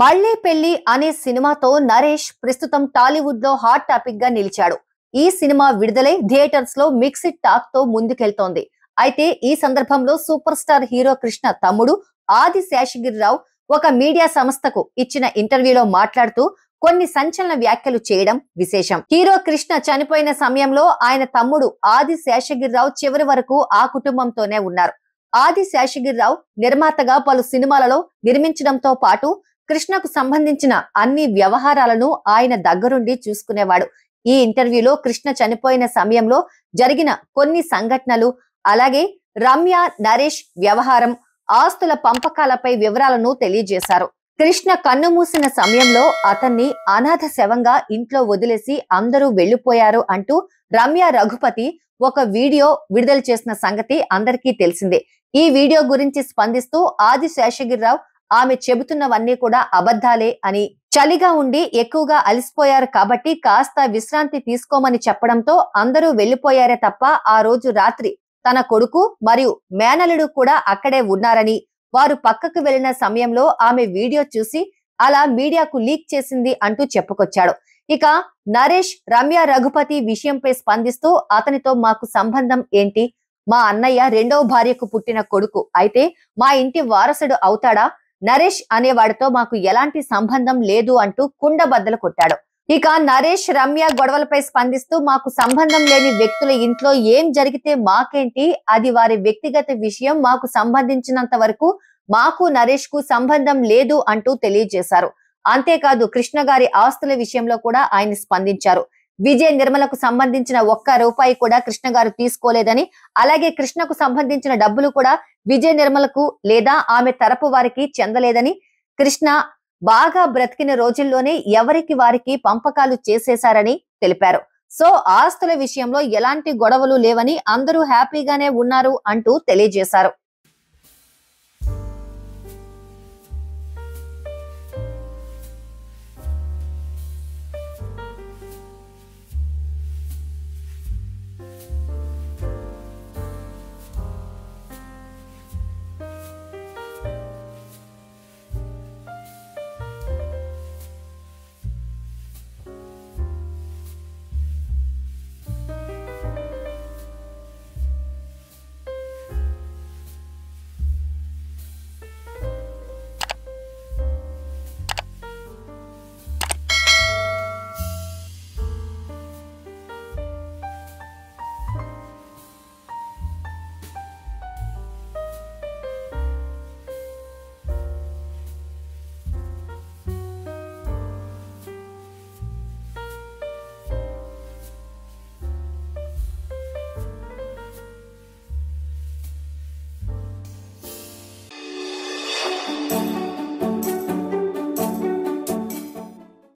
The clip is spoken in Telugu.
మళ్ళీ పెళ్లి అనే సినిమాతో నరేష్ ప్రస్తుతం టాలీవుడ్ లో హాట్ టాపిక్ గా నిలిచాడు। ఈ సినిమా విడుదలై థియేటర్స్ లో మిక్స్డ్ టాక్ తో ముందుకెళ్తోంది। అయితే ఈ సందర్భంలో సూపర్ స్టార్ హీరో కృష్ణ తమ్ముడు ఆదిశేషగిరిరావు ఒక మీడియా సంస్థకు ఇచ్చిన ఇంటర్వ్యూలో మాట్లాడుతూ కొన్ని సంచలన వ్యాఖ్యలు చేయడం విశేషం। హీరో కృష్ణ చనిపోయిన సమయంలో ఆయన తమ్ముడు ఆదిశేషగిరిరావు చివరి వరకు ఆ కుటుంబంతోనే ఉన్నారు। ఆదిశేషగిరిరావు నిర్మాతగా పలు సినిమాలలో నిర్మించడంతో పాటు కృష్ణకు సంబంధించిన అన్ని వ్యవహారాలను ఆయన దగ్గరుండి చూసుకునేవాడు। ఈ ఇంటర్వ్యూలో కృష్ణ చనిపోయిన సమయంలో జరిగిన కొన్ని సంఘటనలు, అలాగే రమ్య నరేష్ వ్యవహారం, ఆస్తుల పంపకాలపై వివరాలను తెలియజేశారు। కృష్ణ కన్ను మూసిన సమయంలో అతన్ని అనాథ శవంగా ఇంట్లో వదిలేసి అందరూ వెళ్లిపోయారు అంటూ రమ్య రఘుపతి ఒక వీడియో విడుదల చేసిన సంగతి అందరికీ తెలిసిందే। ఈ వీడియో గురించి స్పందిస్తూ ఆదిశేషగిరిరావు ఆమె చెబుతున్నవన్నీ కూడా అబద్ధాలే అని, చలిగా ఉండి ఎక్కువగా అలసిపోయారు కాబట్టి కాస్త విశ్రాంతి తీసుకోమని చెప్పడంతో అందరూ వెళ్లిపోయారే తప్ప ఆ రోజు రాత్రి తన కొడుకు మరియు మేనలుడు కూడా అక్కడే ఉన్నారని, వారు పక్కకు వెళ్లిన సమయంలో ఆమె వీడియో చూసి అలా మీడియాకు లీక్ చేసింది అంటూ చెప్పుకొచ్చాడు। ఇక నరేష్ రమ్య రఘుపతి విషయంపై స్పందిస్తూ అతనితో మాకు సంబంధం ఏంటి, మా అన్నయ్య రెండో భార్యకు పుట్టిన కొడుకు, అయితే మా ఇంటి వారసుడు అవుతాడా, నరేష్ అనేవాడితో మాకు ఎలాంటి సంబంధం లేదు అంటూ కుండబద్దలు కొట్టాడు। ఇక నరేష్ రమ్య గొడవలపై స్పందిస్తూ మాకు సంబంధం లేని వ్యక్తుల ఇంట్లో ఏం జరిగితే మాకేంటి, అది వారి వ్యక్తిగత విషయం, మాకు సంబంధించినంత వరకు మాకు నరేష్ కు సంబంధం లేదు అంటూ తెలియజేశారు। అంతేకాదు కృష్ణ గారి ఆస్తుల విషయంలో కూడా ఆయన స్పందించారు। విజయ నిర్మలకు సంబంధించిన ఒక్క రూపాయి కూడా కృష్ణ గారు తీసుకోలేదని, అలాగే కృష్ణకు సంబంధించిన డబ్బులు కూడా విజయ నిర్మలకు లేదా ఆమె తరపు వారికి చెందలేదని, కృష్ణ బాగా బ్రతికిన రోజుల్లోనే ఎవరికి వారికి పంపకాలు చేసేశారని తెలిపారు। సో ఆస్తుల విషయంలో ఎలాంటి గొడవలు లేవని అందరూ హ్యాపీగానే ఉన్నారు అంటూ తెలియజేశారు।